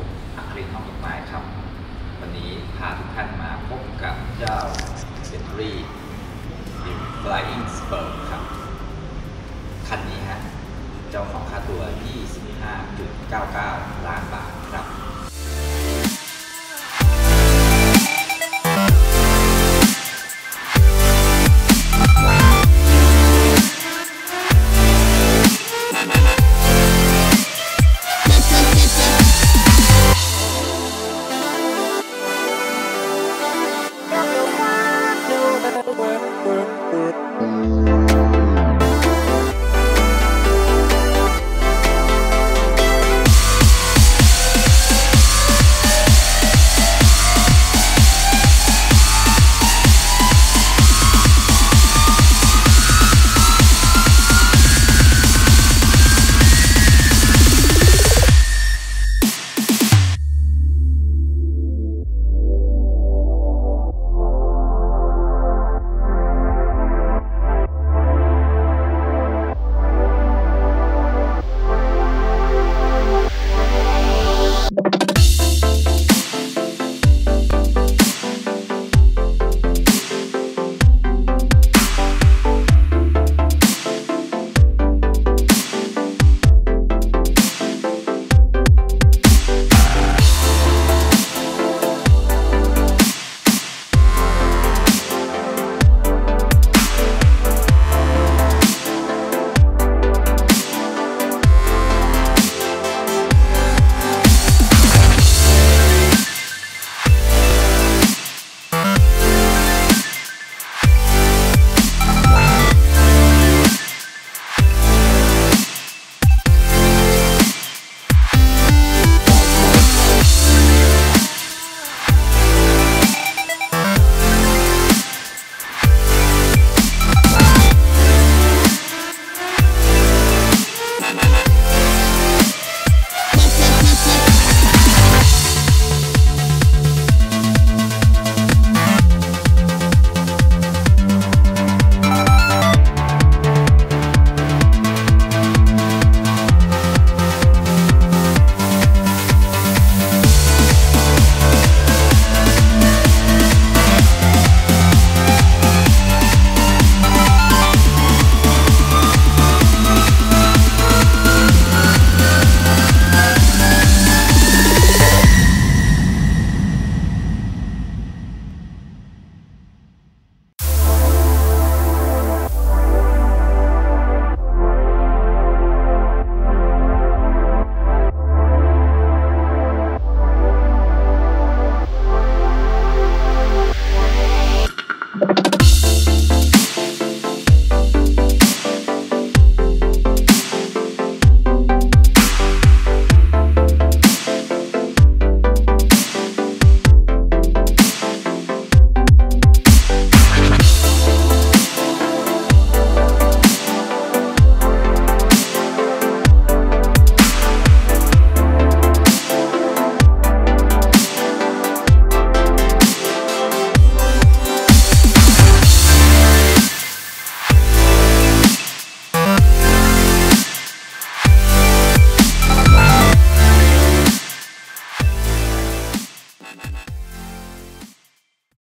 ผมอัครินทร์ ทองต้นไม้ครับวันนี้พาทุกท่านมาพบกับเจ้าเซนทรี Flying Spur ครับคันนี้ฮะเจ้าของค่าตัว 25.99 ล้านบาท